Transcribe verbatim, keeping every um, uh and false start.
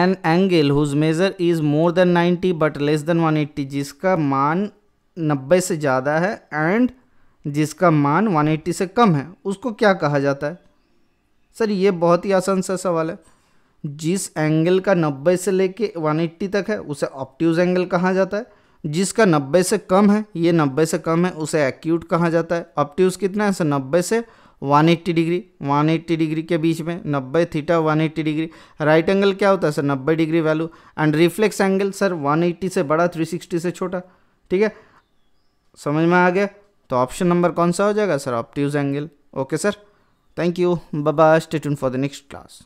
an angle whose measure is more than ninety but less than one eighty, जिसका मान नब्बे से ज़्यादा है and जिसका मान एक सौ अस्सी से कम है, उसको क्या कहा जाता है? सर ये बहुत ही आसान सा सवाल है। जिस एंगल का नब्बे से लेके एक सौ अस्सी तक है उसे ऑब्ट्यूज एंगल कहा जाता है, जिसका नब्बे से कम है, ये नब्बे से कम है, उसे एक्यूट कहा जाता है। ऑब्ट्यूज कितना है सर? नब्बे से एक सौ अस्सी डिग्री, एक सौ अस्सी डिग्री के बीच में, नब्बे थीटा एक सौ अस्सी डिग्री। राइट एंगल क्या होता है सर? नब्बे degree value. And reflex angle sir एक सौ अस्सी से बड़ा, तीन सौ साठ से छोटा। ठीक है, समझ में आ गया? तो ऑप्शन नंबर कौन सा हो जाएगा sir? Obtuse angle. Okay sir, thank you, bye bye, stay tuned for the next class.